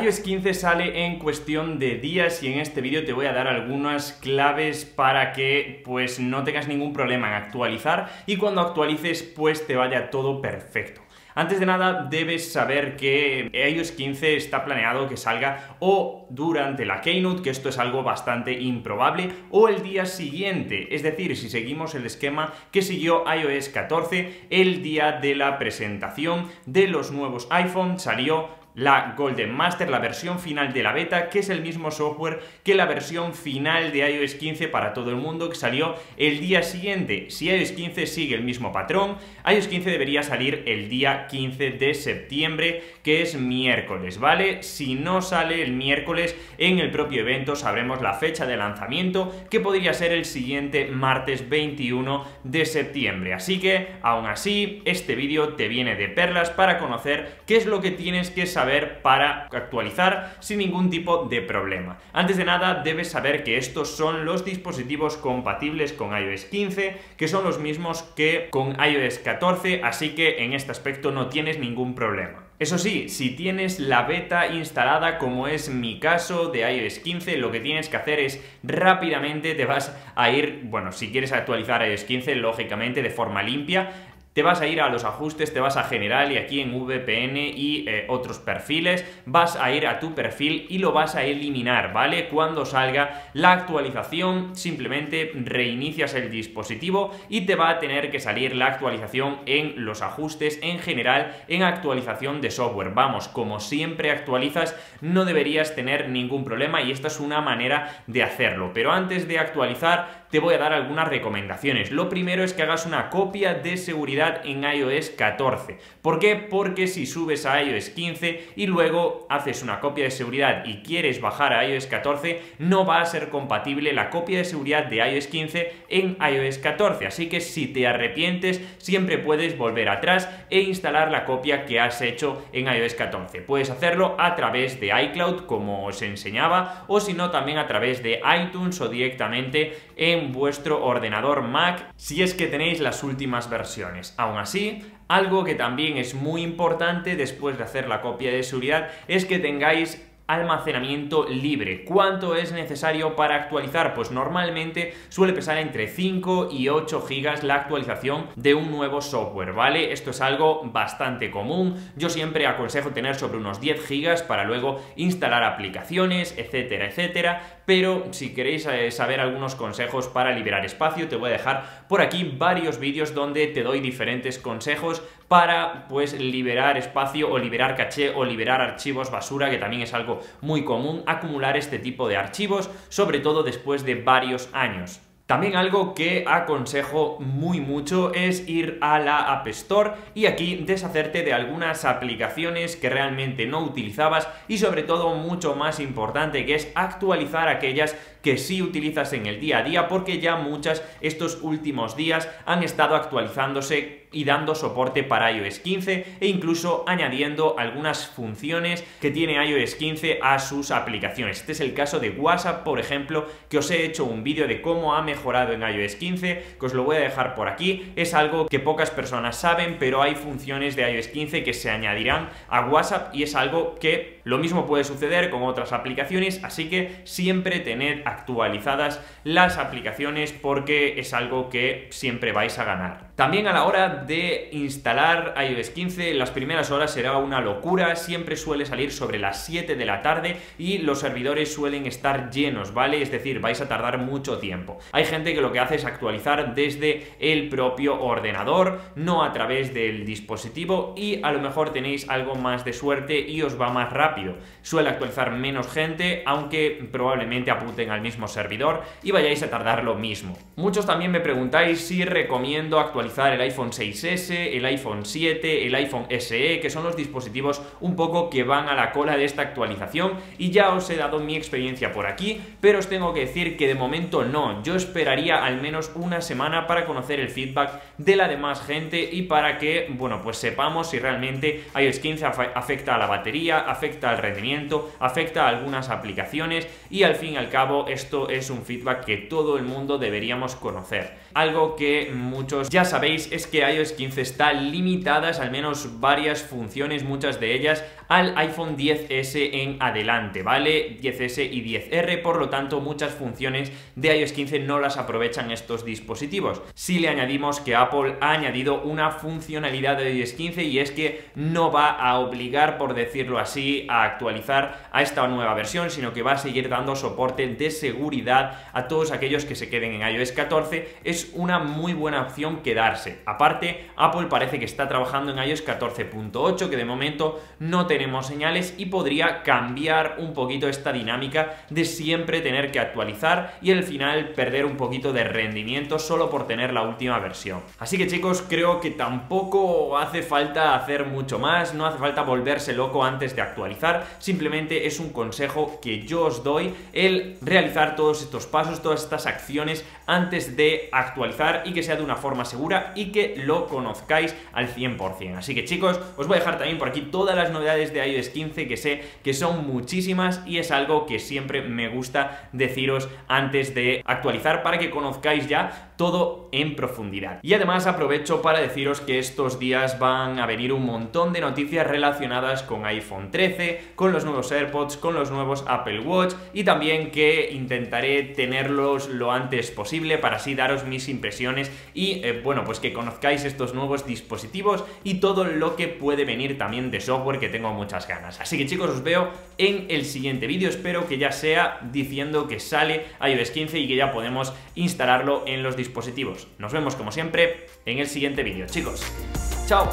iOS 15 sale en cuestión de días y en este vídeo te voy a dar algunas claves para que pues no tengas ningún problema en actualizar y cuando actualices pues te vaya todo perfecto. Antes de nada debes saber que iOS 15 está planeado que salga o durante la Keynote, que esto es algo bastante improbable, o el día siguiente, es decir, si seguimos el esquema que siguió iOS 14, el día de la presentación de los nuevos iPhone salió la Golden Master, la versión final de la beta, que es el mismo software que la versión final de iOS 15 para todo el mundo, que salió el día siguiente. Si iOS 15 sigue el mismo patrón, iOS 15 debería salir el día 15 de septiembre, que es miércoles, ¿vale? Si no sale el miércoles, en el propio evento sabremos la fecha de lanzamiento, que podría ser el siguiente martes 21 de septiembre. Así que, aún así, este vídeo te viene de perlas para conocer qué es lo que tienes que saber para actualizar sin ningún tipo de problema. Antes de nada debes saber que estos son los dispositivos compatibles con iOS 15, que son los mismos que con iOS 14, así que en este aspecto no tienes ningún problema. Eso sí, si tienes la beta instalada, como es mi caso de iOS 15, lo que tienes que hacer es rápidamente te vas a ir, bueno, si quieres actualizar iOS 15, lógicamente de forma limpia, te vas a ir a los ajustes, te vas a general y aquí en VPN y otros perfiles, vas a ir a tu perfil y lo vas a eliminar, ¿vale? Cuando salga la actualización, simplemente reinicias el dispositivo y te va a tener que salir la actualización en los ajustes, en general, en actualización de software. Vamos, como siempre actualizas, no deberías tener ningún problema y esta es una manera de hacerlo. Pero antes de actualizar, te voy a dar algunas recomendaciones. Lo primero es que hagas una copia de seguridad en iOS 14. ¿Por qué? Porque si subes a iOS 15 y luego haces una copia de seguridad y quieres bajar a iOS 14, no va a ser compatible la copia de seguridad de iOS 15 en iOS 14. Así que si te arrepientes, siempre puedes volver atrás e instalar la copia que has hecho en iOS 14. Puedes hacerlo a través de iCloud, como os enseñaba, o si no, también a través de iTunes o directamente en vuestro ordenador Mac, si es que tenéis las últimas versiones. Aún así, algo que también es muy importante después de hacer la copia de seguridad es que tengáis almacenamiento libre. ¿Cuánto es necesario para actualizar? Pues normalmente suele pesar entre 5 y 8 GB la actualización de un nuevo software, ¿vale? Esto es algo bastante común. Yo siempre aconsejo tener sobre unos 10 GB para luego instalar aplicaciones, etcétera, etcétera. Pero si queréis saber algunos consejos para liberar espacio, te voy a dejar por aquí varios vídeos donde te doy diferentes consejos para pues liberar espacio o liberar caché o liberar archivos basura, que también es algo muy común acumular este tipo de archivos, sobre todo después de varios años. También algo que aconsejo muy mucho es ir a la App Store y aquí deshacerte de algunas aplicaciones que realmente no utilizabas y sobre todo mucho más importante que es actualizar aquellas que sí utilizas en el día a día, porque ya muchas estos últimos días han estado actualizándose y dando soporte para iOS 15 e incluso añadiendo algunas funciones que tiene iOS 15 a sus aplicaciones. Este es el caso de WhatsApp, por ejemplo, que os he hecho un vídeo de cómo ha mejorado en iOS 15, que os lo voy a dejar por aquí. Es algo que pocas personas saben, pero hay funciones de iOS 15 que se añadirán a WhatsApp y es algo que lo mismo puede suceder con otras aplicaciones, así que siempre tened actualizadas las aplicaciones porque es algo que siempre vais a ganar. También a la hora de instalar iOS 15, las primeras horas será una locura, siempre suele salir sobre las 7 de la tarde y los servidores suelen estar llenos, ¿vale? Es decir, vais a tardar mucho tiempo. Hay gente que lo que hace es actualizar desde el propio ordenador, no a través del dispositivo, y a lo mejor tenéis algo más de suerte y os va más rápido. Suele actualizar menos gente, aunque probablemente apunten al mismo servidor y vayáis a tardar lo mismo. Muchos también me preguntáis si recomiendo actualizar el iPhone 6 el iPhone 7, el iPhone SE, que son los dispositivos un poco que van a la cola de esta actualización, y ya os he dado mi experiencia por aquí, pero os tengo que decir que de momento no, yo esperaría al menos una semana para conocer el feedback de la demás gente y para que, bueno, pues sepamos si realmente iOS 15 afecta a la batería, afecta al rendimiento, afecta a algunas aplicaciones, y al fin y al cabo esto es un feedback que todo el mundo deberíamos conocer, algo que muchos ya sabéis es que iOS 15 está limitadas, al menos varias funciones, muchas de ellas, al iPhone 10S en adelante, ¿vale? 10S y 10R, por lo tanto muchas funciones de iOS 15 no las aprovechan estos dispositivos. Si le añadimos que Apple ha añadido una funcionalidad de iOS 15 y es que no va a obligar, por decirlo así, a actualizar a esta nueva versión, sino que va a seguir dando soporte de seguridad a todos aquellos que se queden en iOS 14, es una muy buena opción quedarse. Aparte, Apple parece que está trabajando en iOS 14.8, que de momento no tenemos señales y podría cambiar un poquito esta dinámica de siempre tener que actualizar y al final perder un poquito de rendimiento solo por tener la última versión. Así que chicos, creo que tampoco hace falta hacer mucho más, no hace falta volverse loco antes de actualizar, simplemente es un consejo que yo os doy el realizar todos estos pasos, todas estas acciones antes de actualizar y que sea de una forma segura y que lo conozcáis al 100%. Así que chicos, os voy a dejar también por aquí todas las novedades de iOS 15 que sé que son muchísimas y es algo que siempre me gusta deciros antes de actualizar para que conozcáis ya todo en profundidad. Y además aprovecho para deciros que estos días van a venir un montón de noticias relacionadas con iPhone 13, con los nuevos AirPods, con los nuevos Apple Watch y también que intentaré tenerlos lo antes posible para así daros mis impresiones y bueno, pues que conozcáis estos nuevos dispositivos y todo lo que puede venir también de software, que tengo muchas ganas. Así que chicos, os veo en el siguiente vídeo, espero que ya sea diciendo que sale iOS 15 y que ya podemos instalarlo en los dispositivos. Nos vemos como siempre en el siguiente vídeo, chicos. ¡Chao!